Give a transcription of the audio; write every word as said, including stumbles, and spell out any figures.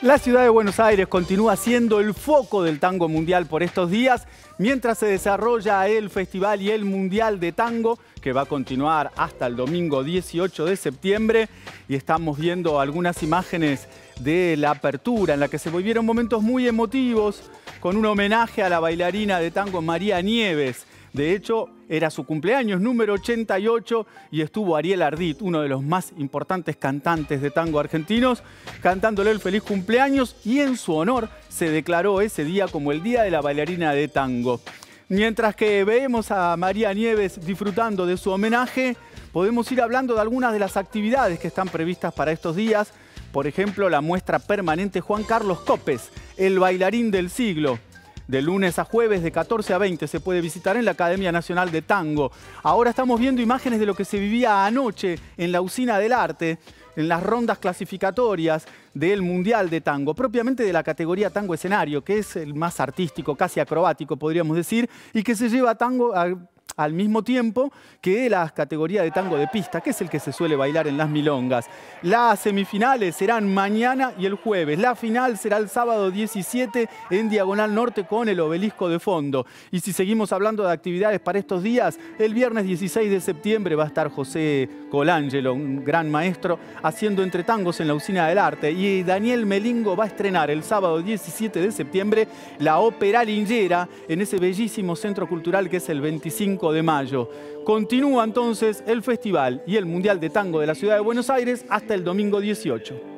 La ciudad de Buenos Aires continúa siendo el foco del tango mundial por estos días, mientras se desarrolla el Festival y el Mundial de Tango, que va a continuar hasta el domingo dieciocho de septiembre. Y estamos viendo algunas imágenes de la apertura, en la que se vivieron momentos muy emotivos, con un homenaje a la bailarina de tango María Nieves. De hecho, era su cumpleaños número ochenta y ocho y estuvo Ariel Ardit, uno de los más importantes cantantes de tango argentinos, cantándole el feliz cumpleaños, y en su honor se declaró ese día como el Día de la Bailarina de Tango. Mientras que vemos a María Nieves disfrutando de su homenaje, podemos ir hablando de algunas de las actividades que están previstas para estos días. Por ejemplo, la muestra permanente Juan Carlos Copes, el bailarín del siglo. De lunes a jueves de catorce a veinte se puede visitar en la Academia Nacional de Tango. Ahora estamos viendo imágenes de lo que se vivía anoche en la Usina del Arte, en las rondas clasificatorias del Mundial de Tango, propiamente de la categoría Tango Escenario, que es el más artístico, casi acrobático podríamos decir, y que se lleva tango a, al mismo tiempo que la categoría de tango de pista, que es el que se suele bailar en las milongas. Las semifinales serán mañana y el jueves. La final será el sábado diecisiete en Diagonal Norte, con el Obelisco de fondo. Y si seguimos hablando de actividades para estos días, el viernes dieciséis de septiembre va a estar José Colángelo, un gran maestro, haciendo entre tangos en la Usina del Arte. Y Daniel Melingo va a estrenar el sábado diecisiete de septiembre la Ópera Lingera en ese bellísimo centro cultural que es el veinticinco de mayo. Continúa entonces el Festival y el Mundial de Tango de la Ciudad de Buenos Aires hasta el domingo dieciocho.